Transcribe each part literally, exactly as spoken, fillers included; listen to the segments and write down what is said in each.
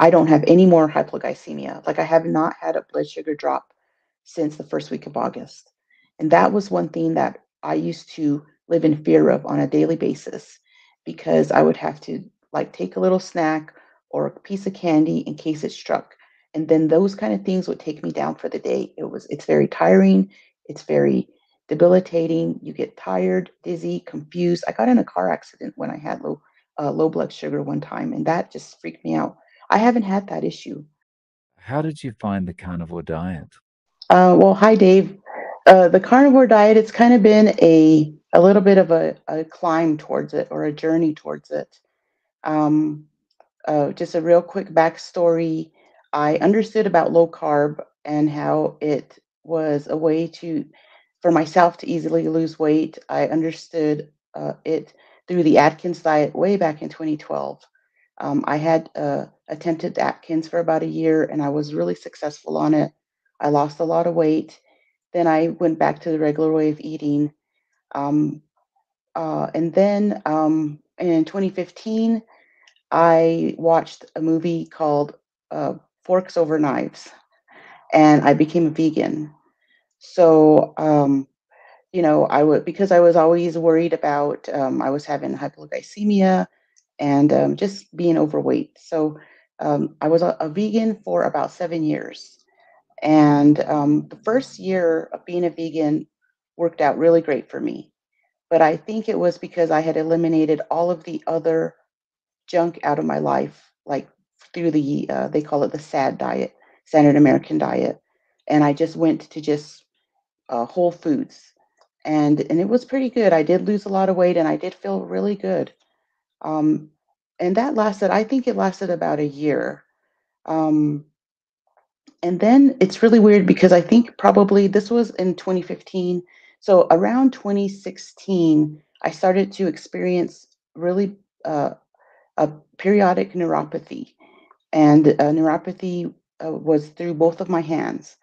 I don't have any more hypoglycemia. Like, I have not had a blood sugar drop since the first week of August. And that was one thing that I used to live in fear of on a daily basis, because I would have to like take a little snack or a piece of candy in case it struck. And then those kind of things would take me down for the day. It was, it's very tiring. It's very debilitating. You get tired, dizzy, confused. I got in a car accident when I had low, uh, low blood sugar one time, and that just freaked me out. I haven't had that issue. How did you find the carnivore diet? Uh, well, hi, Dave. Uh, the carnivore diet, it's kind of been a, a little bit of a, a climb towards it, or a journey towards it. Um, uh, just a real quick backstory. I understood about low carb and how it was a way to, for myself to easily lose weight. I understood uh, it through the Atkins diet way back in twenty twelve. Um, I had uh, attempted Atkins for about a year, and I was really successful on it. I lost a lot of weight. Then I went back to the regular way of eating. Um, uh, and then um, in twenty fifteen, I watched a movie called uh, Forks Over Knives, and I became a vegan. So, um, you know, I would, because I was always worried about, um, I was having hypoglycemia and um, just being overweight. So um, I was a, a vegan for about seven years. And um, the first year of being a vegan worked out really great for me. But I think it was because I had eliminated all of the other junk out of my life, like through the, uh, they call it the SAD diet, Standard American Diet. And I just went to just uh, whole foods. And, and it was pretty good. I did lose a lot of weight, and I did feel really good. Um, and that lasted, I think it lasted about a year. Um, and then it's really weird, because I think probably this was in twenty fifteen. So around twenty sixteen, I started to experience really uh, a periodic neuropathy. And uh, neuropathy uh, was through both of my hands.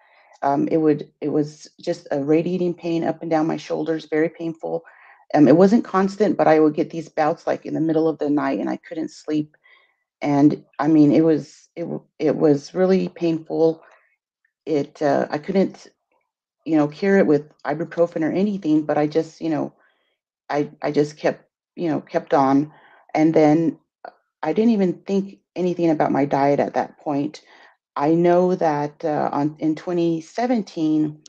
Um, it would, it was just a radiating pain up and down my shoulders, very painful. Um, it wasn't constant, but I would get these bouts like in the middle of the night, and I couldn't sleep. And I mean, it was, it, it was really painful. It, uh, I couldn't, you know, cure it with ibuprofen or anything, but I just, you know, I, I just kept, you know, kept on. And then I didn't even think anything about my diet at that point. I know that uh, on, in twenty seventeen,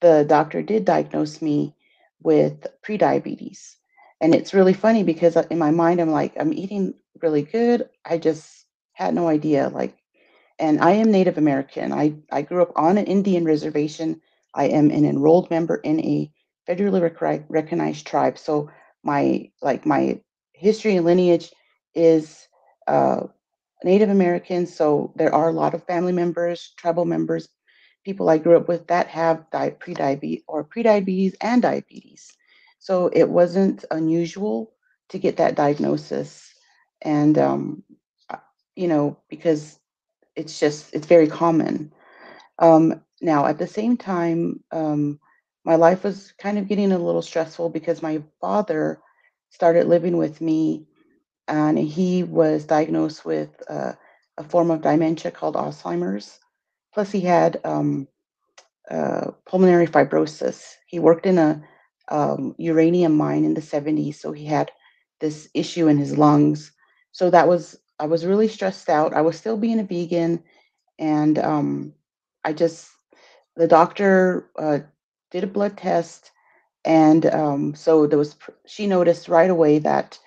the doctor did diagnose me with prediabetes. And it's really funny, because in my mind, I'm like, I'm eating really good. I just had no idea. Like, and I am Native American. I, I grew up on an Indian reservation. I am an enrolled member in a federally rec- recognized tribe. So my, like my history and lineage is, uh, Native Americans, so there are a lot of family members, tribal members, people I grew up with that have di- prediabetes or prediabetes and diabetes. So it wasn't unusual to get that diagnosis. And, um, you know, because it's just, it's very common. Um, now, at the same time, um, my life was kind of getting a little stressful, because my father started living with me, and he was diagnosed with uh, a form of dementia called Alzheimer's. Plus, he had um, uh, pulmonary fibrosis. He worked in a um, uranium mine in the seventies, so he had this issue in his lungs. So that was, I was really stressed out. I was still being a vegan, and um, I just, the doctor uh, did a blood test, and um, so there was, she noticed right away that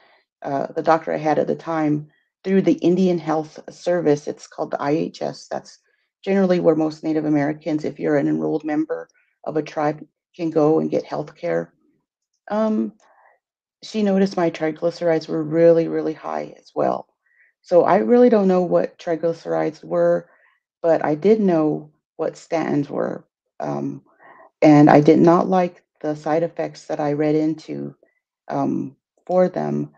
Uh, the doctor I had at the time, through the Indian Health Service, it's called the I H S. That's generally where most Native Americans, if you're an enrolled member of a tribe, can go and get health care. Um, she noticed my triglycerides were really, really high as well. So I really don't know what triglycerides were, but I did know what statins were. Um, and I did not like the side effects that I read into um, for them.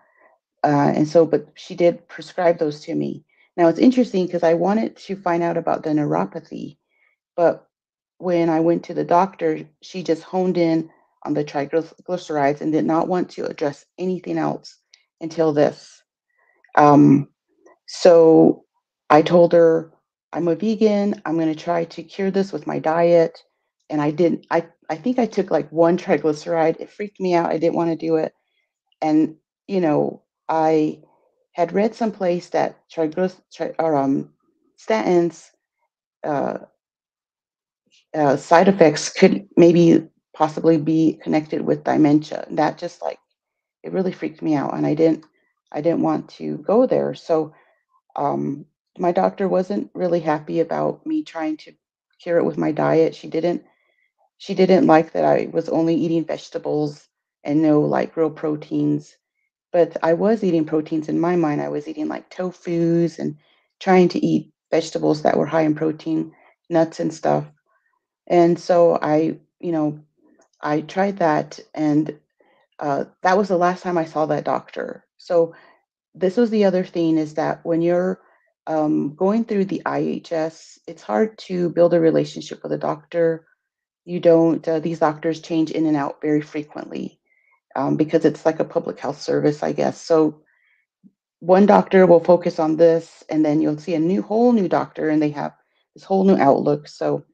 Uh, and so, but she did prescribe those to me. Now, it's interesting, because I wanted to find out about the neuropathy, but when I went to the doctor, she just honed in on the triglycerides and did not want to address anything else until this. Um, so I told her, I'm a vegan, I'm going to try to cure this with my diet. And I didn't, I, I think I took like one triglyceride. It freaked me out. I didn't want to do it. And, you know, I had read someplace that triglycer tri- or, um, statins uh, uh, side effects could maybe possibly be connected with dementia. And that just like, it really freaked me out. And I didn't, I didn't want to go there. So um, my doctor wasn't really happy about me trying to cure it with my diet. She didn't, she didn't like that I was only eating vegetables and no like real proteins, but I was eating proteins in my mind. I was eating like tofus and trying to eat vegetables that were high in protein, nuts and stuff. And so I, you know, I tried that, and uh, that was the last time I saw that doctor. So this was the other thing, is that when you're um, going through the I H S, it's hard to build a relationship with a doctor. You don't, uh, these doctors change in and out very frequently um, because it's like a public health service, I guess. So one doctor will focus on this, and then you'll see a new, whole new doctor, and they have this whole new outlook. So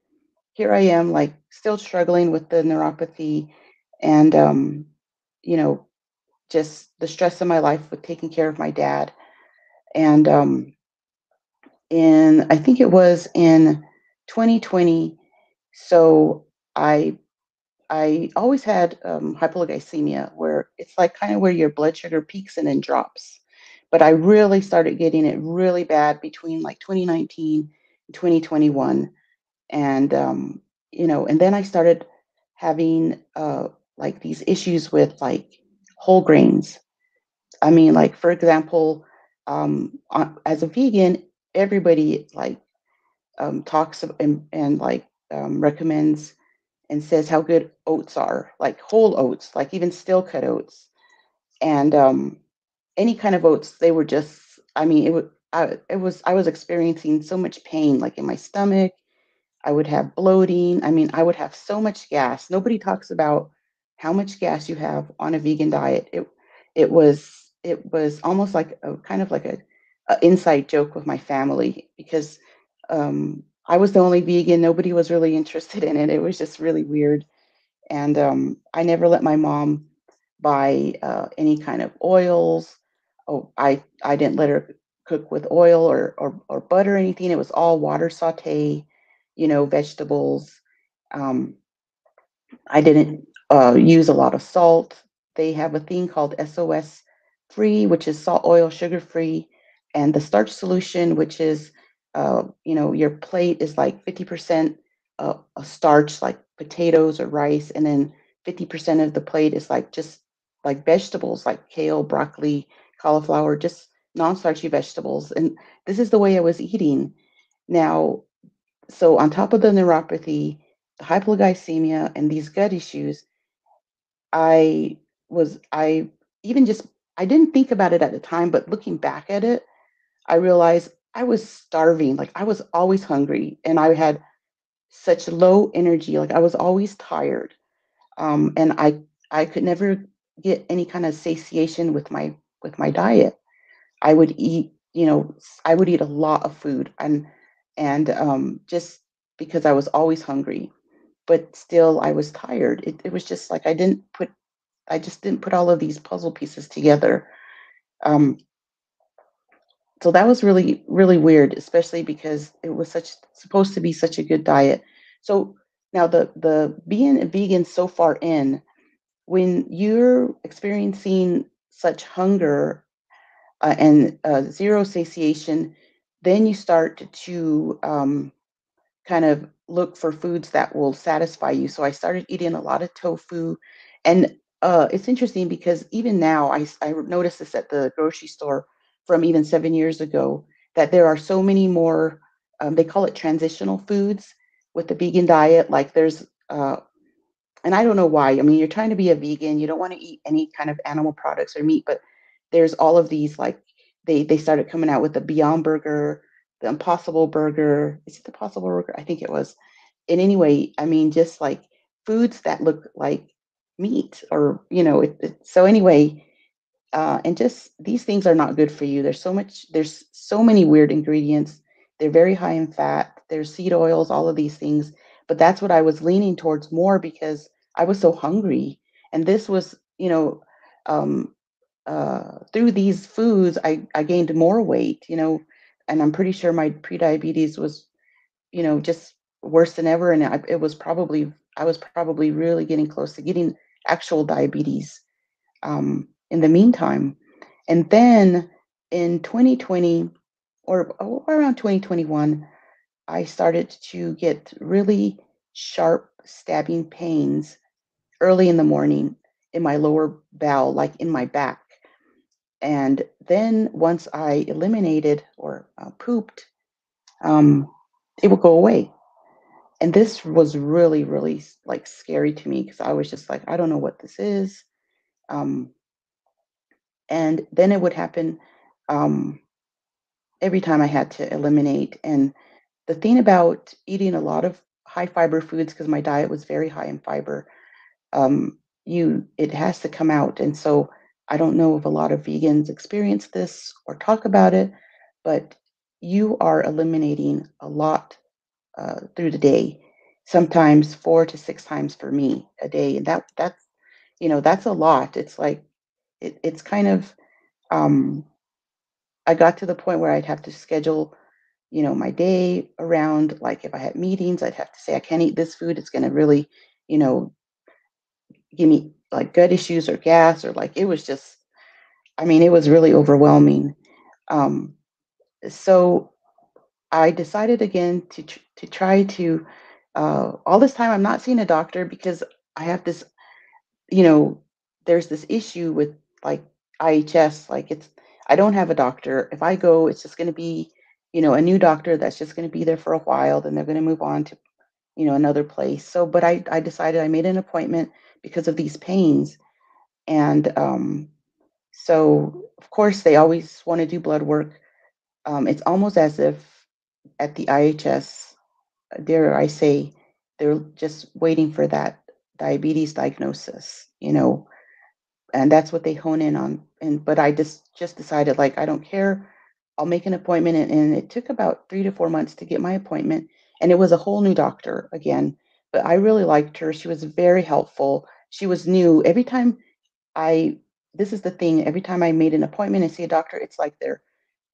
here I am, like still struggling with the neuropathy and, um, you know, just the stress of my life with taking care of my dad. And um, in, I think it was in twenty twenty. So I, I always had um, hypoglycemia, where it's like kind of where your blood sugar peaks and then drops. But I really started getting it really bad between like twenty nineteen and twenty twenty-one. And, um, you know, and then I started having, uh, like these issues with like whole grains. I mean, like, for example, um, on, as a vegan, everybody like, um, talks and, and like, um, recommends and says how good oats are, like whole oats, like even still cut oats. And, um, any kind of oats, they were just, I mean, it was, I, it was, I was experiencing so much pain, like in my stomach. I would have bloating. I mean, I would have so much gas. Nobody talks about how much gas you have on a vegan diet. It, it was, it was almost like a kind of like a, a inside joke with my family, because um, I was the only vegan. Nobody was really interested in it. It was just really weird. And um, I never let my mom buy uh, any kind of oils. Oh, I, I didn't let her cook with oil or, or, or butter or anything. It was all water saute, you know, vegetables. Um, I didn't uh, use a lot of salt. They have a thing called S O S free, which is salt, oil, sugar free. And the starch solution, which is, uh, you know, your plate is like fifty percent uh, of starch, like potatoes or rice. And then fifty percent of the plate is like just like vegetables, like kale, broccoli, cauliflower, just non-starchy vegetables. And this is the way I was eating. Now, so on top of the neuropathy, the hypoglycemia, and these gut issues, I was, I even just, I didn't think about it at the time, but looking back at it, I realized I was starving. Like I was always hungry, and I had such low energy. Like I was always tired. Um, and I, I could never get any kind of satiation with my, with my diet. I would eat, you know, I would eat a lot of food, and And um, just because I was always hungry, but still I was tired. It, it was just like I didn't put, I just didn't put all of these puzzle pieces together. Um, so that was really, really weird, especially because it was such supposed to be such a good diet. So now the the being a vegan so far in, when you're experiencing such hunger uh, and uh, zero satiation, then you start to um, kind of look for foods that will satisfy you. So I started eating a lot of tofu, and uh, it's interesting because even now I, I noticed this at the grocery store from even seven years ago, that there are so many more, um, they call it transitional foods with the vegan diet. Like there's, uh, and I don't know why, I mean, you're trying to be a vegan, you don't want to eat any kind of animal products or meat, but there's all of these like, They they started coming out with the Beyond Burger, the Impossible Burger. Is it the Impossible Burger? I think it was. And anyway, I mean, just like foods that look like meat, or, you know, it, it, so anyway, uh, and just these things are not good for you. There's so much, there's so many weird ingredients. They're very high in fat. There's seed oils, all of these things. But that's what I was leaning towards more because I was so hungry. And this was, you know, um, uh, through these foods, I, I gained more weight, you know, and I'm pretty sure my prediabetes was, you know, just worse than ever. And I, it was probably, I was probably really getting close to getting actual diabetes um, in the meantime. And then in twenty twenty or, or around twenty twenty-one, I started to get really sharp stabbing pains early in the morning in my lower bowel, like in my back. And then once I eliminated or uh, pooped, um, it would go away. And this was really, really like scary to me because I was just like, I don't know what this is. Um, and then it would happen um, every time I had to eliminate. And the thing about eating a lot of high fiber foods, because my diet was very high in fiber, um, you it has to come out. And so I don't know if a lot of vegans experience this or talk about it, but you are eliminating a lot Uh, through the day, sometimes four to six times for me a day. And that that's, you know, that's a lot. It's like, it, it's kind of, um, I got to the point where I'd have to schedule, you know, my day around, like if I had meetings, I'd have to say, I can't eat this food. It's going to really, you know, give me like gut issues or gas, or like, it was just, I mean, it was really overwhelming. Um, so I decided again to tr- to try to, uh, all this time I'm not seeing a doctor because I have this, you know, there's this issue with like I H S, like it's, I don't have a doctor. If I go, it's just going to be, you know, a new doctor that's just going to be there for a while, then they're going to move on to, you know, another place. So, but I, I decided I made an appointment because of these pains. And um, so of course they always want to do blood work. Um, it's almost as if, at the I H S, dare I say, they're just waiting for that diabetes diagnosis, you know, and that's what they hone in on. And but I just just decided, like, I don't care. I'll make an appointment. And, and it took about three to four months to get my appointment. And it was a whole new doctor again. But I really liked her. She was very helpful. She was new. Every time I, this is the thing, every time I made an appointment and see a doctor, it's like they're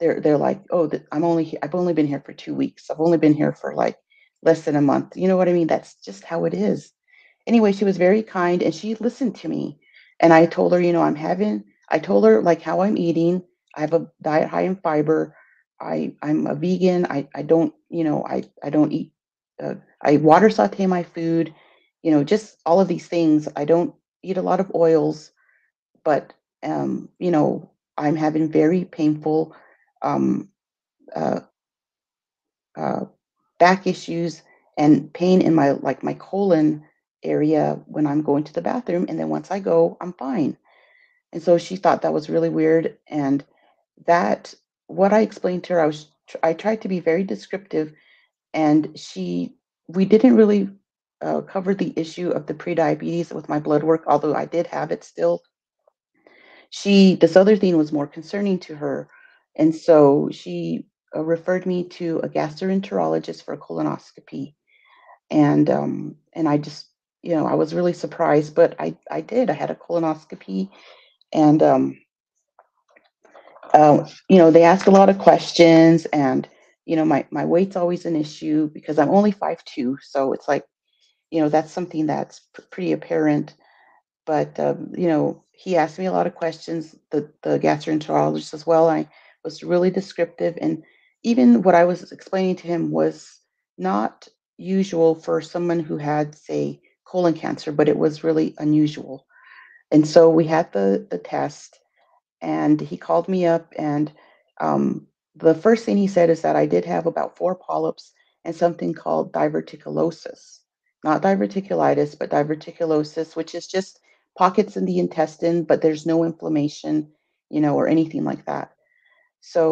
They're they're like, oh, I'm only I've only been here for two weeks. I've only been here for like less than a month. You know what I mean? That's just how it is. Anyway, she was very kind and she listened to me. And I told her, you know, I'm having I told her like how I'm eating. I have a diet high in fiber. I I'm a vegan. I, I don't you know, I, I don't eat. Uh, I water saute my food, you know, just all of these things. I don't eat a lot of oils, but, um, you know, I'm having very painful Um, uh, uh, back issues and pain in my, like my colon area when I'm going to the bathroom. And then once I go, I'm fine. And so she thought that was really weird. And that, what I explained to her, I was, I tried to be very descriptive, and she, we didn't really uh, cover the issue of the prediabetes with my blood work, although I did have it still. She, this other thing was more concerning to her. And so she uh, referred me to a gastroenterologist for a colonoscopy. And um, and I just, you know, I was really surprised, but I, I did. I had a colonoscopy. And, um, uh, you know, they asked a lot of questions. And, you know, my, my weight's always an issue because I'm only five two. So it's like, you know, that's something that's pr- pretty apparent. But, um, you know, he asked me a lot of questions, the, the gastroenterologist as well. I was really descriptive, and even what I was explaining to him was not usual for someone who had, say, colon cancer, but it was really unusual. And so we had the the test, and he called me up, and um, the first thing he said is that I did have about four polyps and something called diverticulosis, not diverticulitis, but diverticulosis, which is just pockets in the intestine, but there's no inflammation, you know, or anything like that. So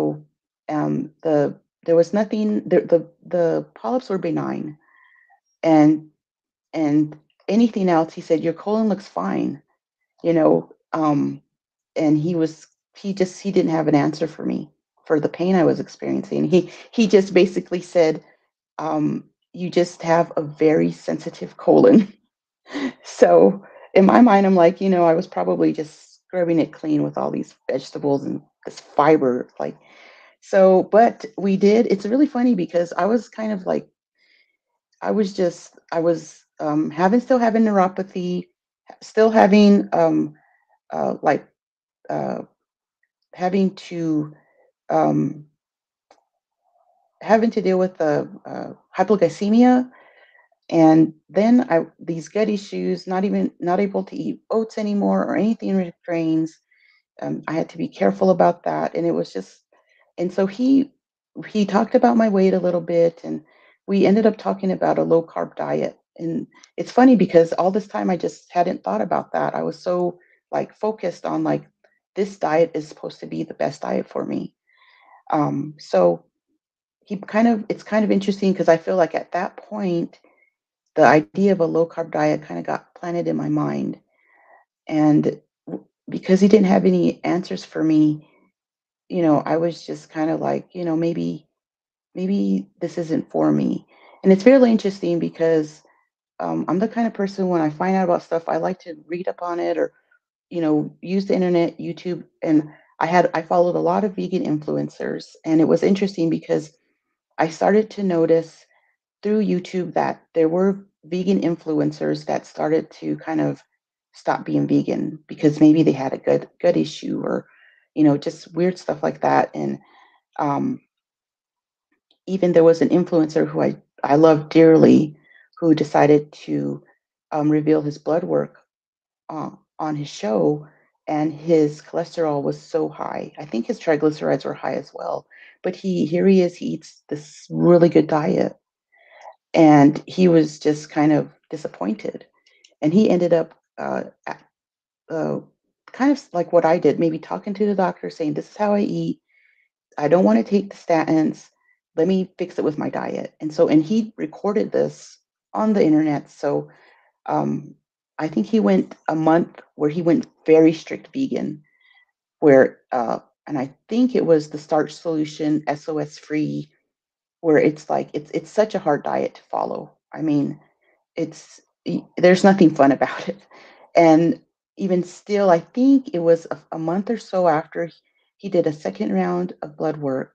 um, the there was nothing. The, the the polyps were benign, and and anything else, he said, your colon looks fine, you know. Um, and he was he just he didn't have an answer for me. for the pain I was experiencing. He he just basically said, um, you just have a very sensitive colon. So in my mind, I'm like, you know, I was probably just scrubbing it clean with all these vegetables and this fiber. Like, so, but we did, it's really funny because I was kind of like, I was just, I was um, having, still having neuropathy, still having um, uh, like, uh, having to, um, having to deal with the uh, hypoglycemia. And then I, these gut issues, not even, not able to eat oats anymore or anything with grains. Um, I had to be careful about that. And it was just, and so he, he talked about my weight a little bit, and we ended up talking about a low carb diet. And it's funny because all this time I just hadn't thought about that. I was so like focused on like, this diet is supposed to be the best diet for me. Um, so he kind of, it's kind of interesting because I feel like at that point, the idea of a low carb diet kind of got planted in my mind. And because he didn't have any answers for me, you know, I was just kind of like, you know, maybe, maybe this isn't for me. And it's fairly interesting because um, I'm the kind of person when I find out about stuff, I like to read up on it or, you know, use the internet, YouTube. And I had, I followed a lot of vegan influencers, and it was interesting because I started to notice through YouTube that there were vegan influencers that started to kind of stop being vegan because maybe they had a gut, gut issue or, you know, just weird stuff like that. And um, even there was an influencer who I, I love dearly, who decided to um, reveal his blood work uh, on his show, and his cholesterol was so high. I think his triglycerides were high as well, but he, here he is, he eats this really good diet. And he was just kind of disappointed. And he ended up uh, uh, kind of like what I did, maybe talking to the doctor saying, this is how I eat. I don't want to take the statins. Let me fix it with my diet. And so, and he recorded this on the internet. So um, I think he went a month where he went very strict vegan, where, uh, and I think it was the starch solution, S O S free, where it's like, it's it's such a hard diet to follow. I mean, it's, there's nothing fun about it. And even still, I think it was a, a month or so after he, he did a second round of blood work,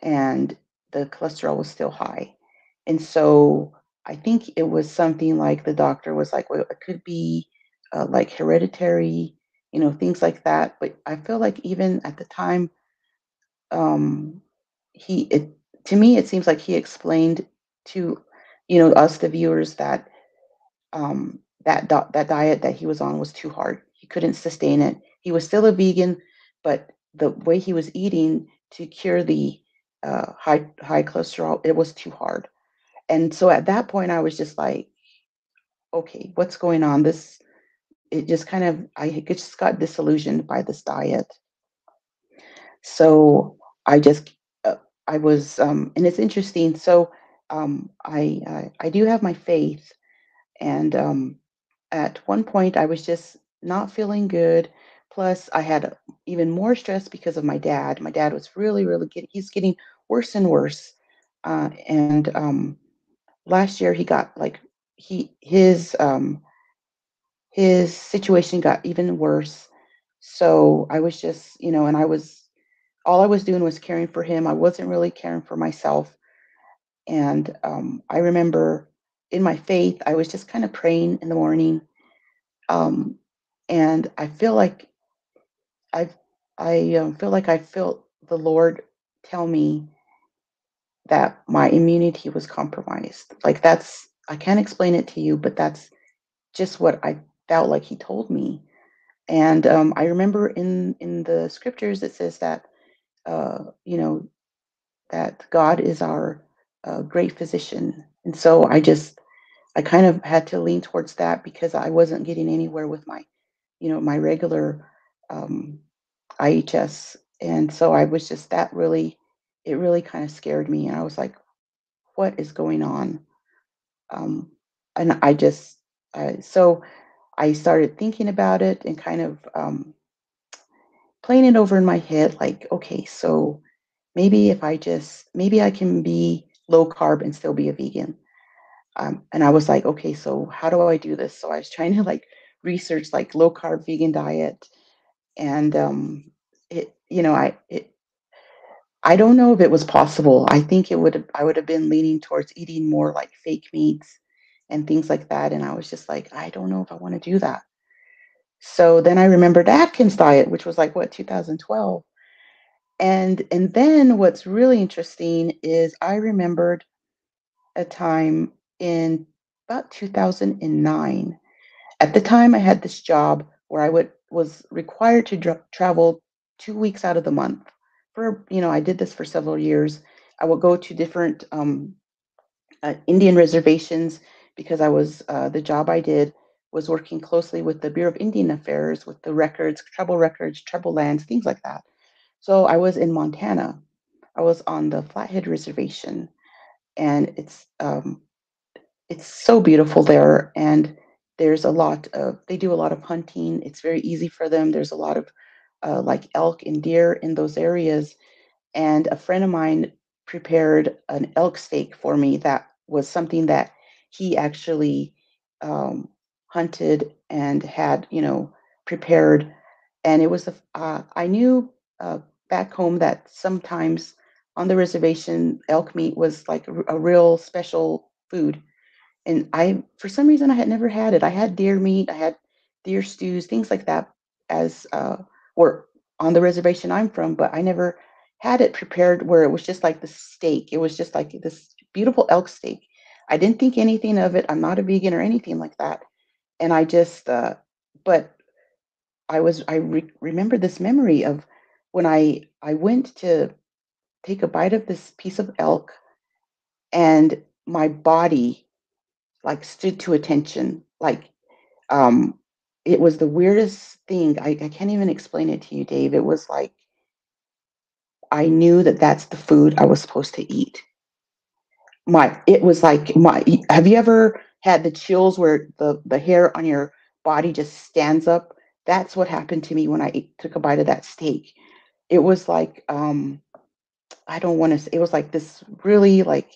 and the cholesterol was still high. And so I think it was something like the doctor was like, well, it could be uh, like hereditary, you know, things like that. But I feel like even at the time, um, he, it, to me, it seems like he explained to, you know, us, the viewers, that um, that that diet that he was on was too hard. He couldn't sustain it. He was still a vegan, but the way he was eating to cure the uh, high high cholesterol, it was too hard. And so at that point, I was just like, okay, what's going on? This, it just kind of, I just got disillusioned by this diet. So I just, I was, um, and it's interesting. So um, I, I I do have my faith, and um, at one point I was just not feeling good. Plus, I had even more stress because of my dad. My dad was really, really getting, he's getting worse and worse. Uh, and um, last year he got like he his um, his situation got even worse. So I was just, you know, and I was. All I was doing was caring for him. I wasn't really caring for myself. And um, I remember in my faith, I was just kind of praying in the morning. Um, and I feel like I I um, feel like I felt the Lord tell me that my immunity was compromised. Like that's, I can't explain it to you, but that's just what I felt like he told me. And um, I remember in, in the scriptures, it says that, Uh, you know, that God is our uh, great physician. And so I just, I kind of had to lean towards that because I wasn't getting anywhere with my, you know, my regular um, I H S. And so I was just, that really, it really kind of scared me. And I was like, what is going on? Um, and I just, uh, so I started thinking about it and kind of, um, playing it over in my head, like, okay, so maybe if I just, maybe I can be low carb and still be a vegan. Um, and I was like, okay, so how do I do this? So I was trying to like research like low carb vegan diet. And um, it, you know, I, it, I don't know if it was possible. I think it would, I would have been leaning towards eating more like fake meats and things like that. And I was just like, I don't know if I want to do that. So then I remembered Atkins diet, which was like, what, two thousand twelve. And, and then what's really interesting is I remembered a time in about two thousand nine. At the time I had this job where I would, was required to dr- travel two weeks out of the month. For, you know, I did this for several years. I would go to different um, uh, Indian reservations because I was, uh, the job I did was working closely with the Bureau of Indian Affairs, with the records, tribal records, tribal lands, things like that. So I was in Montana. I was on the Flathead Reservation, and it's um, it's so beautiful there. And there's a lot of, they do a lot of hunting. It's very easy for them. There's a lot of Uh, like elk and deer in those areas. And a friend of mine prepared an elk steak for me that was something that he actually um, hunted and had, you know, prepared. And it was, a, uh, I knew uh, back home that sometimes on the reservation, elk meat was like a, a real special food. And I, for some reason, I had never had it. I had deer meat, I had deer stews, things like that as uh or on the reservation I'm from, but I never had it prepared where it was just like the steak. It was just like this beautiful elk steak. I didn't think anything of it. I'm not a vegan or anything like that. And I just, uh, but I was, I re- remember this memory of when I, I went to take a bite of this piece of elk, and my body like stood to attention. Like, um, it was the weirdest thing. I, I can't even explain it to you, Dave. It was like, I knew that that's the food I was supposed to eat. My, it was like my, have you ever had the chills where the, the hair on your body just stands up? That's what happened to me when I ate, took a bite of that steak. It was like, um, I don't want to say, it was like this really like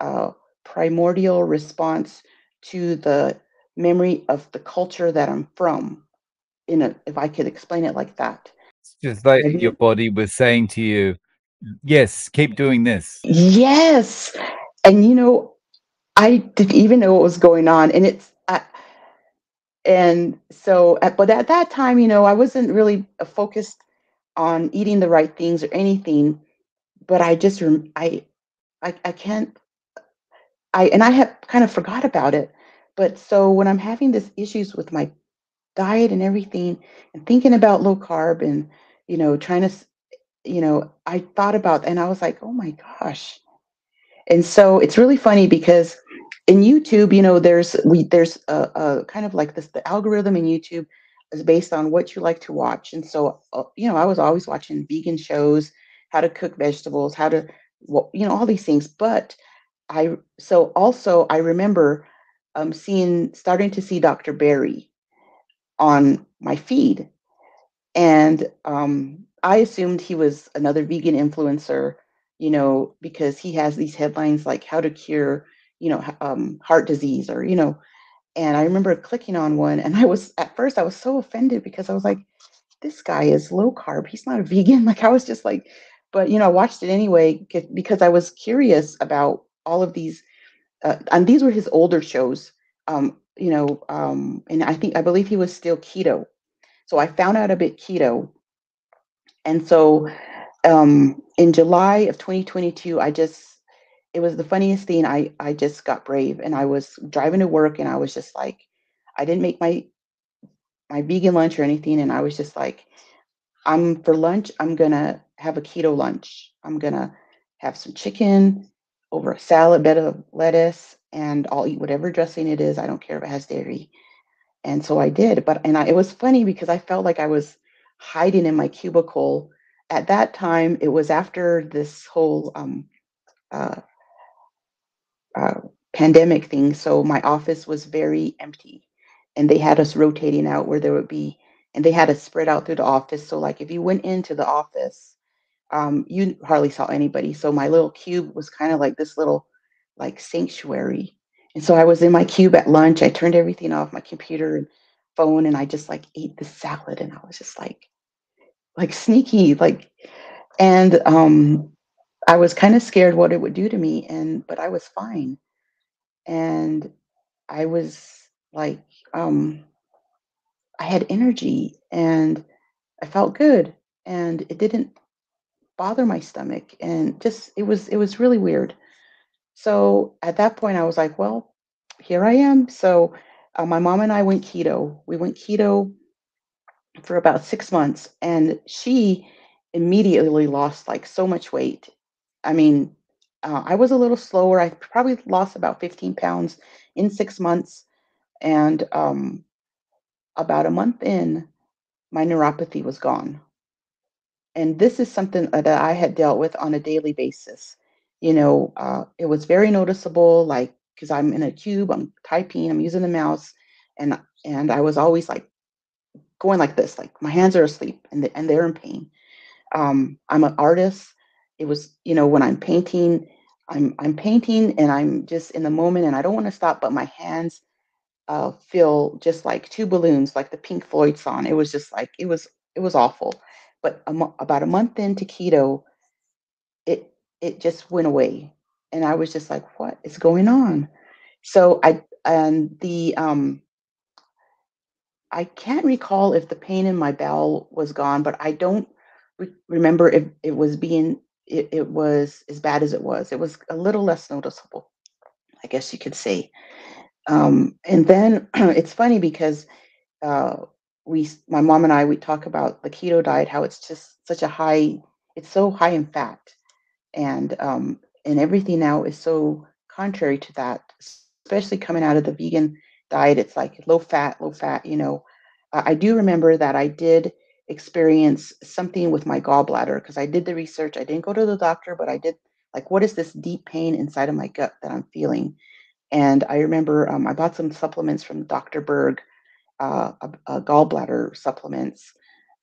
uh, primordial response to the memory of the culture that I'm from, in a, if I could explain it like that. It's just like Maybe. Your body was saying to you, yes, keep doing this. Yes. And, you know, I didn't even know what was going on. And it's, I, and so, but at that time, you know, I wasn't really focused on eating the right things or anything, but I just, I, I, I can't, I, and I have kind of forgot about it. But so when I'm having these issues with my diet and everything and thinking about low carb and, you know, trying to, you know, I thought about, and I was like, oh my gosh. And so it's really funny because in YouTube, you know, there's, we, there's a, a kind of like this, the algorithm in YouTube is based on what you like to watch. And so, you know, I was always watching vegan shows, how to cook vegetables, how to, you know, all these things. But I, so also I remember, Um, seeing, starting to see Doctor Barry on my feed, and um, I assumed he was another vegan influencer, you know, because he has these headlines like "How to Cure, you know, um, Heart Disease," or you know. And I remember clicking on one, and I was at first I was so offended because I was like, "This guy is low carb. He's not a vegan." Like I was just like, but you know, I watched it anyway because I was curious about all of these. Uh, and these were his older shows, um, you know, um, and I think, I believe he was still keto. So I found out a bit keto. And so um, in July of twenty twenty-two, I just, it was the funniest thing. I, I just got brave, and I was driving to work, and I was just like, I didn't make my, my vegan lunch or anything. And I was just like, I'm for lunch, I'm going to have a keto lunch. I'm going to have some chicken over a salad, bed of lettuce, and I'll eat whatever dressing it is. I don't care if it has dairy. And so I did, but, and I, it was funny because I felt like I was hiding in my cubicle at that time. It was after this whole um, uh, uh, pandemic thing. So my office was very empty, and they had us rotating out where there would be, and they had us spread out through the office. So like if you went into the office, um, you hardly saw anybody. So my little cube was kind of like this little like sanctuary. And so I was in my cube at lunch. I turned everything off, my computer and phone, and I just like ate the salad. And I was just like, like sneaky, like, and um, I was kind of scared what it would do to me. And, but I was fine. And I was like, um, I had energy and I felt good and it didn't bother my stomach, and just, it was, it was really weird. So at that point I was like, well, here I am. So uh, my mom and I went keto. We went keto for about six months and she immediately lost like so much weight. I mean, uh, I was a little slower. I probably lost about fifteen pounds in six months. And, um, about a month in, my neuropathy was gone. And this is something that I had dealt with on a daily basis. You know, uh, it was very noticeable, like, because I'm in a cube, I'm typing, I'm using the mouse, and and I was always like going like this, like my hands are asleep and, the, and they're in pain. Um, I'm an artist. It was, you know, when I'm painting, I'm, I'm painting and I'm just in the moment and I don't want to stop, but my hands Uh, feel just like two balloons, like the Pink Floyd song. It was just like, it was, it was awful. But a mo- about a month into keto, it, it just went away. And I was just like, what is going on? So I, and the, um, I can't recall if the pain in my bowel was gone, but I don't re- remember if it was being, it, it was as bad as it was. It was a little less noticeable, I guess you could say. Um, and then it's funny because uh, we, my mom and I, we talk about the keto diet, how it's just such a high, it's so high in fat, and um, and everything now is so contrary to that, especially coming out of the vegan diet. It's like low fat, low fat, you know. Uh, I do remember that I did experience something with my gallbladder because I did the research. I didn't go to the doctor, but I did like, what is this deep pain inside of my gut that I'm feeling? And I remember um, I bought some supplements from Doctor Berg, uh, uh, uh, gallbladder supplements.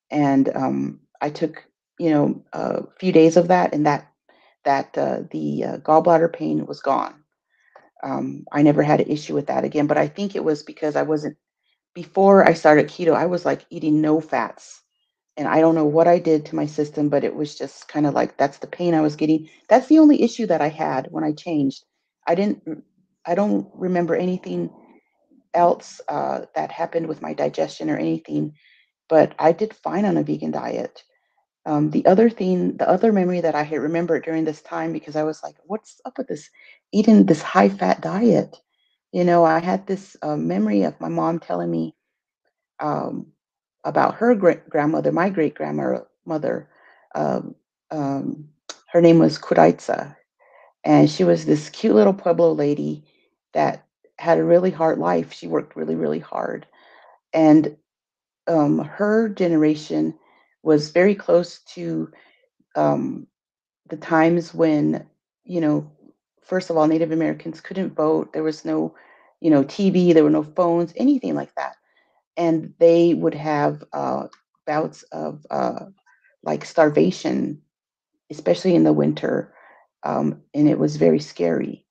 And um, I took, you know, a few days of that, and that that uh, the uh, gallbladder pain was gone. Um, I never had an issue with that again. But I think it was because I wasn't, before I started keto, I was like eating no fats. And I don't know what I did to my system, but it was just kind of like, that's the pain I was getting. That's the only issue that I had when I changed. I didn't... I don't remember anything else uh, that happened with my digestion or anything, but I did fine on a vegan diet. Um, the other thing, the other memory that I had remembered during this time, because I was like, what's up with this, eating this high fat diet? You know, I had this uh, memory of my mom telling me um, about her great grandmother, my great grandmother, um, um, her name was Kuraitza. And she was this cute little Pueblo lady that had a really hard life. She worked really, really hard. And um, her generation was very close to um, the times when, you know, first of all, Native Americans couldn't vote. There was no, you know, T V. There were no phones, anything like that. And they would have uh, bouts of uh, like starvation, especially in the winter. Um, and it was very scary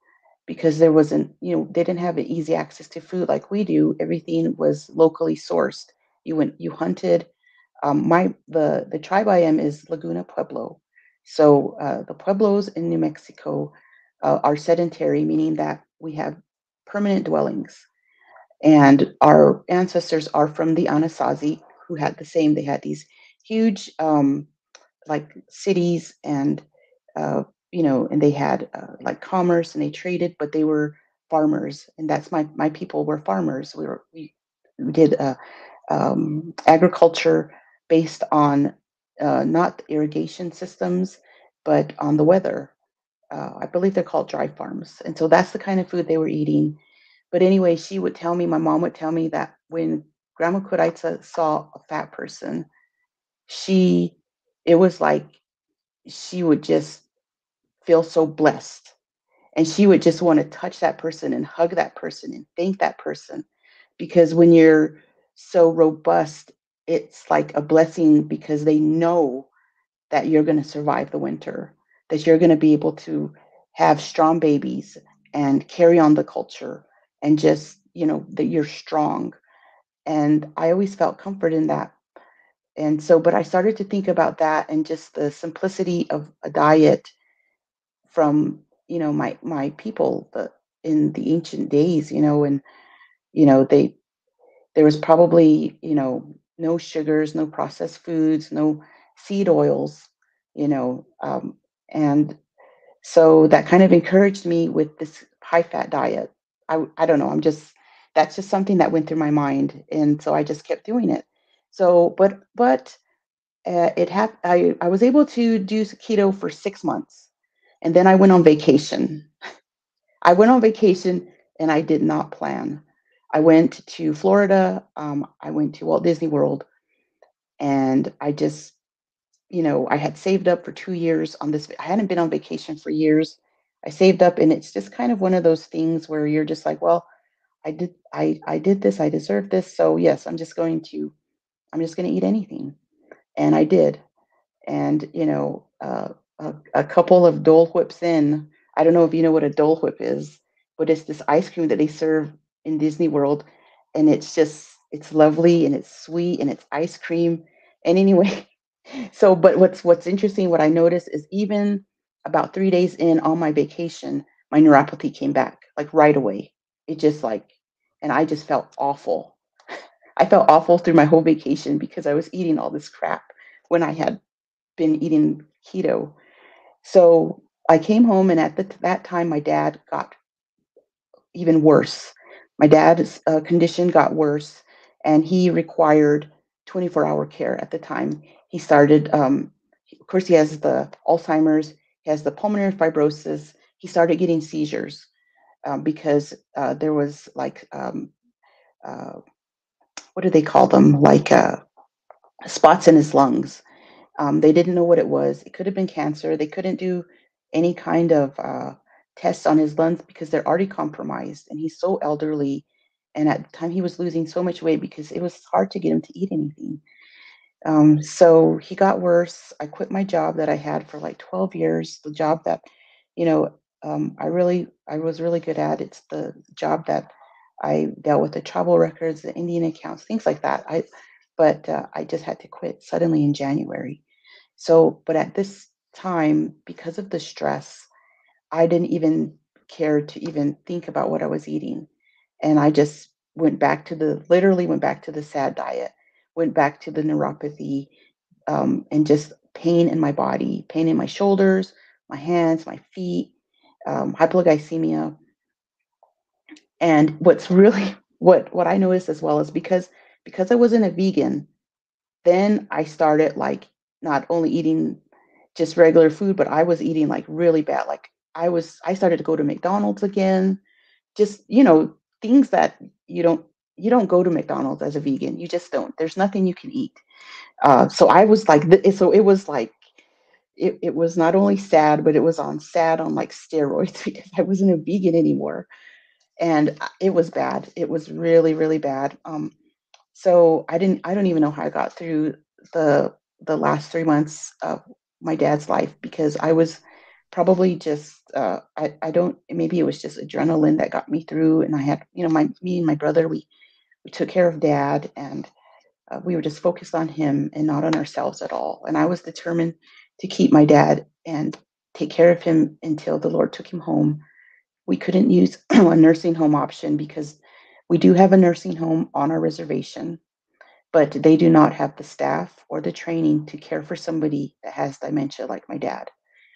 because there wasn't, you know, they didn't have an easy access to food like we do. Everything was locally sourced. You went, you hunted. Um, my the the tribe I am is Laguna Pueblo. So uh, the Pueblos in New Mexico uh, are sedentary, meaning that we have permanent dwellings. And our ancestors are from the Anasazi, who had the same. They had these huge um, like cities and uh, you know, and they had uh, like commerce and they traded, but they were farmers. And that's my, my people were farmers. We were, we, we did uh, um, agriculture based on uh, not irrigation systems, but on the weather. Uh, I believe they're called dry farms. And so that's the kind of food they were eating. But anyway, she would tell me, my mom would tell me that when Grandma Kuraitza saw a fat person, she, it was like, she would just feel so blessed. And she would just want to touch that person and hug that person and thank that person. Because when you're so robust, it's like a blessing because they know that you're going to survive the winter, that you're going to be able to have strong babies and carry on the culture, and just, you know, that you're strong. And I always felt comfort in that. And so, but I started to think about that and just the simplicity of a diet from, you know, my, my people the, in the ancient days, you know, and, you know, they, there was probably, you know, no sugars, no processed foods, no seed oils, you know, um, and so that kind of encouraged me with this high fat diet. I, I don't know. I'm just, that's just something that went through my mind. And so I just kept doing it. So, but, but uh, it happened, I, I was able to do keto for six months and then I went on vacation. I went on vacation and I did not plan. I went to Florida. Um, I went to Walt Disney World and I just, you know, I had saved up for two years on this. I hadn't been on vacation for years. I saved up, and it's just kind of one of those things where you're just like, well, I did, I, I did this, I deserve this. So yes, I'm just going to I'm just going to eat anything. And I did. And, you know, uh, a, a couple of Dole Whips in, I don't know if you know what a Dole Whip is, but it's this ice cream that they serve in Disney World. And it's just, it's lovely and it's sweet and it's ice cream. And anyway, so, but what's, what's interesting, what I noticed is even about three days in on my vacation, my neuropathy came back like right away. It just like, and I just felt awful. I felt awful through my whole vacation because I was eating all this crap when I had been eating keto. So I came home, and at the, that time, my dad got even worse. My dad's uh, condition got worse, and he required twenty-four hour care at the time. He started, um, of course, he has the Alzheimer's, he has the pulmonary fibrosis. He started getting seizures uh, because uh, there was like, um, uh, what do they call them? Like uh, spots in his lungs. Um, they didn't know what it was. It could have been cancer. They couldn't do any kind of uh, tests on his lungs because they're already compromised. And he's so elderly. And at the time he was losing so much weight because it was hard to get him to eat anything. Um, so he got worse. I quit my job that I had for like twelve years, the job that, you know, um, I really, I was really good at. It's the job that I dealt with the tribal records, the Indian accounts, things like that. I, but uh, I just had to quit suddenly in January. So, but at this time, because of the stress, I didn't even care to even think about what I was eating. And I just went back to the, literally went back to the S A D diet, went back to the neuropathy um, and just pain in my body, pain in my shoulders, my hands, my feet, um, hypoglycemia. And what's really, what, what I noticed as well is because, because I wasn't a vegan, then I started like not only eating just regular food, but I was eating like really bad. Like I was, I started to go to McDonald's again, just, you know, things that you don't, you don't go to McDonald's as a vegan. You just don't, there's nothing you can eat. Uh, so I was like, so it was like, it, it was not only sad, but it was on sad on like steroids because I wasn't a vegan anymore. And it was bad. It was really, really bad. Um, so I didn't, I don't even know how I got through the the last three months of my dad's life because I was probably just, uh, I, I don't, maybe it was just adrenaline that got me through. And I had, you know, my, me and my brother, we, we took care of dad and uh, we were just focused on him and not on ourselves at all. And I was determined to keep my dad and take care of him until the Lord took him home. We couldn't use a nursing home option because we do have a nursing home on our reservation, but they do not have the staff or the training to care for somebody that has dementia like my dad.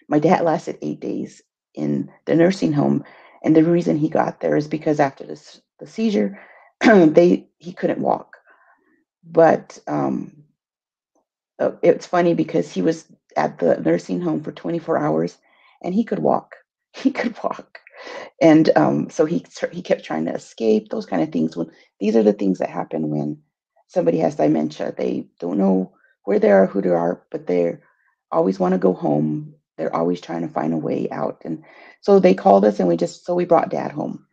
My dad lasted eight days in the nursing home. And the reason he got there is because after this, the seizure, they he couldn't walk. But um, it's funny because he was at the nursing home for twenty-four hours and he could walk. He could walk. And um, so he he kept trying to escape, those kind of things. When these are the things that happen when somebody has dementia. They don't know where they are, who they are, but they always want to go home. They're always trying to find a way out. And so they called us and we just, so we brought dad home.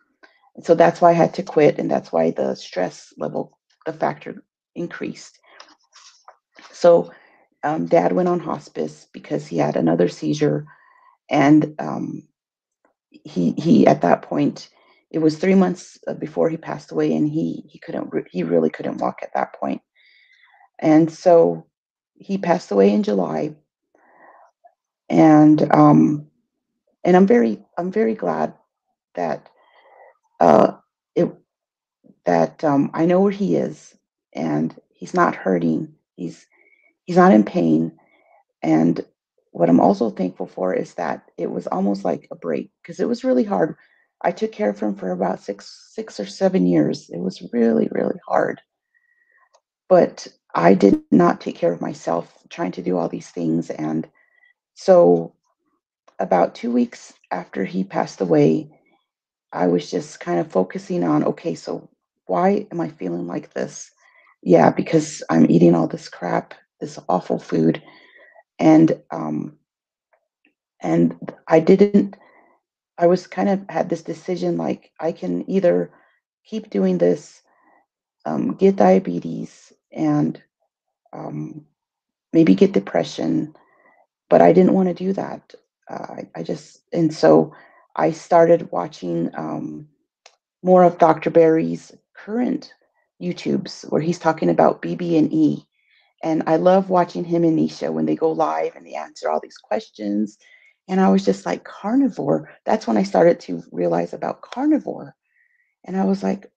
And so that's why I had to quit. And that's why the stress level, the factor increased. So um, dad went on hospice because he had another seizure. And um, he, he, at that point, it was three months before he passed away, and he, he couldn't, re- he really couldn't walk at that point. And so he passed away in July. And, um, and I'm very, I'm very glad that, uh, it, that, um, I know where he is, and he's not hurting. He's, he's not in pain. And what I'm also thankful for is that it was almost like a break, because it was really hard. I took care of him for about six, six or seven years. It was really, really hard, but I did not take care of myself, trying to do all these things. And so about two weeks after he passed away, I was just kind of focusing on, okay, so why am I feeling like this? Yeah, because I'm eating all this crap, this awful food. And, um, and I didn't, I was kind of had this decision, like I can either keep doing this, um, get diabetes and, um, maybe get depression, but I didn't want to do that. Uh, I just, and so I started watching, um, more of Doctor Barry's current YouTubes where he's talking about B B and E. And I love watching him and Nisha when they go live and they answer all these questions. And I was just like, carnivore. That's when I started to realize about carnivore. And I was like,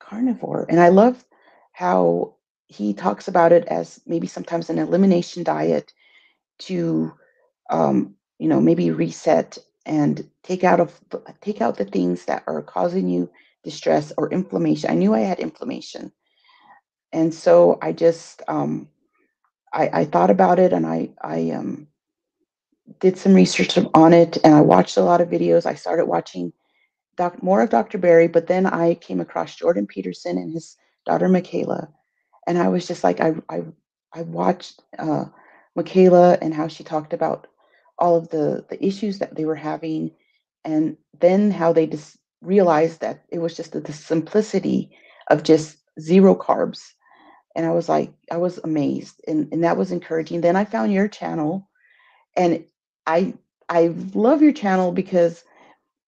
carnivore. And I love how he talks about it as maybe sometimes an elimination diet to, um, you know, maybe reset and take out of take out the things that are causing you distress or inflammation. I knew I had inflammation, and so I just um, I, I thought about it, and I I um, did some research on it, and I watched a lot of videos. I started watching doc, more of Doctor Barry, but then I came across Jordan Peterson and his daughter Michaela, and I was just like I I I watched. Uh, Michaela and how she talked about all of the, the issues that they were having, and then how they just realized that it was just the, the simplicity of just zero carbs. And I was like, I was amazed, and, and that was encouraging. Then I found your channel, and I I love your channel because